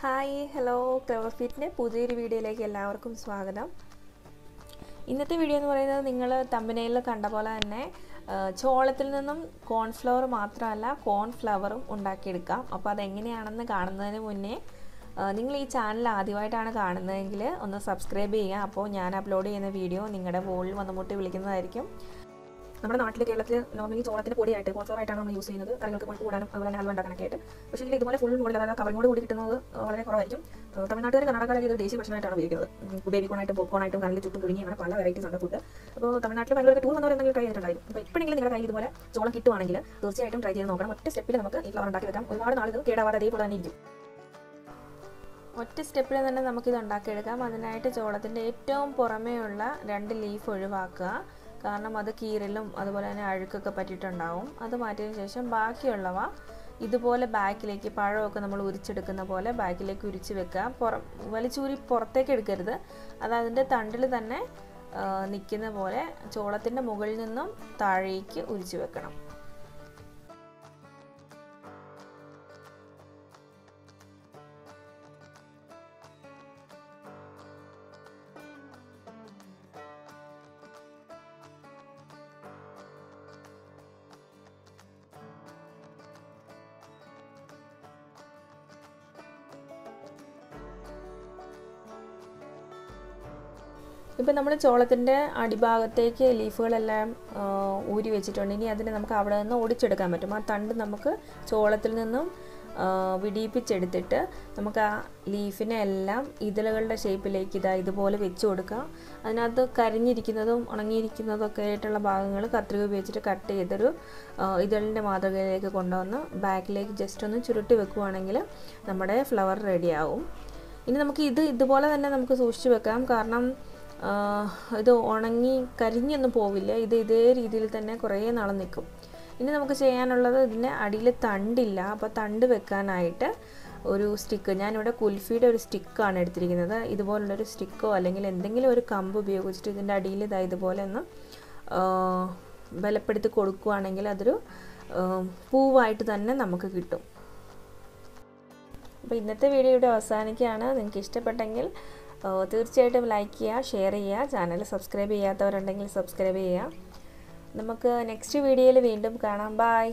Hi, hello, CleverFit ne pudiyore video like ellarkum swagatham. Innathe video ennu parayunnathu ningal thumbnail il kanda pole thanne cholathil ninnum cornflour mathramalla cornflour um undakki edukam. Appo adu engineyanennu kaanunnadinu munne ningal ee channel aadiyayittana kaanunnadengil onnu subscribe cheya. Appo njan upload cheyna video ningade phone il vannumotte vilikkunnadayirikkum. നമ്മുടെ നാട്ടിലെ കേരളത്തിൽ normally ചോളത്തിന്റെ പൊടിയായിട്ട് cornflour ആയിട്ടാണ് നമ്മൾ use ചെയ്യുന്നത്, കറികൾക്ക് കൊണ്ടു കൂടാനും അതുപോലെ തന്നെ ഹൽവ ഉണ്ടാക്കാനൊക്കെ ആയിട്ട്. പക്ഷേ ഇതിൽ ഇതുപോലെ ഫുൾ മോഡൽ അതായത് കവറിനോട് കൂടി കിട്ടുന്നത് വളരെ കുറവായിരിക്കും. തമിഴ്നാട്ടുകാർ കർണാടകക്കാരൊക്കെ ഇത് ദേശീയ ഭക്ഷണമായിട്ടാണ് ഉപയോഗിക്കുന്നത്. ബേബി കോണായിട്ടും പോപ്കോണായിട്ടും കറിയിൽ ചുറ്റും തുടങ്ങി അങ്ങനെ പല വെറൈറ്റീസ് ഉണ്ട് ഫുഡ്. അപ്പോൾ തമിഴ്നാട്ടിൽ ഭയങ്കര ടൂർ വന്നവർ എന്തെങ്കിലും ട്രൈ ചെയ്തിട്ടുണ്ടായിരുന്നു. അപ്പോൾ എപ്പോഴെങ്കിലും നിങ്ങളുടെ കയ്യിൽ ഇതുപോലെ ചോളം കിട്ടുവാണെങ്കിൽ തീർച്ചയായിട്ടും ട്രൈ ചെയ്ത് നോക്കണം. ഒറ്റ സ്റ്റെപ്പിൽ നമുക്ക് ഈ ഫ്ലവർ ഉണ്ടാക്കി വെക്കാം. ഒരുപാട് നാൾ ഇത് കേടാവാതെ അതേപോലെ തന്നെ ഇരിക്കും. ഒറ്റ സ്റ്റെപ്പിൽ തന്നെ നമുക്കിത് ഉണ്ടാക്കിയെടുക്കാം. അതിനായിട്ട് ചോളത്തിൻ്റെ ഏറ്റവും പുറമേയുള്ള രണ്ട് ലീഫ് ഒഴിവാക്കുക. കാരണം അത് കീറലും അതുപോലെ തന്നെ അഴുക്കൊക്കെ പറ്റിയിട്ടുണ്ടാവും. അത് മാറ്റിയതിന് ശേഷം ബാക്കിയുള്ളവ ഇതുപോലെ ബാക്കിലേക്ക് പഴമൊക്കെ നമ്മൾ ഉരിച്ചെടുക്കുന്ന പോലെ ബാക്കിലേക്ക് ഉരിച്ച് വെക്കുക. വലിച്ചൂരി പുറത്തേക്ക് എടുക്കരുത്, അത് അതിൻ്റെ തണ്ടിൽ തന്നെ നിൽക്കുന്ന പോലെ ചോളത്തിൻ്റെ മുകളിൽ നിന്നും താഴേക്ക് ഉരിച്ച് വെക്കണം. ഇപ്പോൾ നമ്മൾ ചോളത്തിൻ്റെ അടിഭാഗത്തേക്ക് ലീഫുകളെല്ലാം ഊരി വെച്ചിട്ടുണ്ട്. ഇനി അതിനെ നമുക്ക് അവിടെ നിന്ന് ഒടിച്ചെടുക്കാൻ പറ്റും. ആ തണ്ട് നമുക്ക് ചോളത്തിൽ നിന്നും വിടിയിപ്പിച്ചെടുത്തിട്ട് നമുക്ക് ആ ലീഫിനെ എല്ലാം ഇതളുകളുടെ ഷേപ്പിലേക്ക് ഇതുപോലെ വെച്ച് കൊടുക്കുക. അതിനകത്ത് കരിഞ്ഞിരിക്കുന്നതും ഉണങ്ങിയിരിക്കുന്നതൊക്കെ ആയിട്ടുള്ള ഭാഗങ്ങൾ കത്രിക ഉപയോഗിച്ചിട്ട് കട്ട് ചെയ്തൊരു ഇതളിൻ്റെ മാതൃകയിലേക്ക് കൊണ്ടുവന്ന് ബാക്കിലേക്ക് ജസ്റ്റ് ഒന്ന് ചുരുട്ടി വെക്കുകയാണെങ്കിൽ നമ്മുടെ ഫ്ലവർ റെഡിയാവും. ഇനി നമുക്ക് ഇതുപോലെ തന്നെ നമുക്ക് സൂക്ഷിച്ച് വെക്കാം. കാരണം ഇത് ഉണങ്ങി കരിഞ്ഞൊന്നും പോവില്ല, ഇതേ രീതിയിൽ തന്നെ കുറേ നാൾ നിൽക്കും. ഇനി നമുക്ക് ചെയ്യാനുള്ളത് ഇതിൻ്റെ അടിയിൽ തണ്ടില്ല, അപ്പോൾ തണ്ട് വെക്കാനായിട്ട് ഒരു സ്റ്റിക്ക്, ഞാനിവിടെ കുൽഫിയുടെ ഒരു സ്റ്റിക്കാണ് എടുത്തിരിക്കുന്നത്. ഇതുപോലുള്ളൊരു സ്റ്റിക്കോ അല്ലെങ്കിൽ എന്തെങ്കിലും ഒരു കമ്പ് ഉപയോഗിച്ചിട്ട് ഇതിൻ്റെ അടിയിൽ ഇതുപോലെ ഒന്ന് ബലപ്പെടുത്തി കൊടുക്കുകയാണെങ്കിൽ അതൊരു പൂവായിട്ട് തന്നെ നമുക്ക് കിട്ടും. അപ്പോൾ ഇന്നത്തെ വീഡിയോ ഇവിടെ അവസാനിക്കുകയാണ്. നിങ്ങൾക്ക് ഇഷ്ടപ്പെട്ടെങ്കിൽ തീർച്ചയായിട്ടും ലൈക്ക് ചെയ്യുക, ഷെയർ ചെയ്യുക. ചാനൽ സബ്സ്ക്രൈബ് ചെയ്യാത്തവരുണ്ടെങ്കിൽ സബ്സ്ക്രൈബ് ചെയ്യുക. നമുക്ക് നെക്സ്റ്റ് വീഡിയോയിൽ വീണ്ടും കാണാം. ബൈ.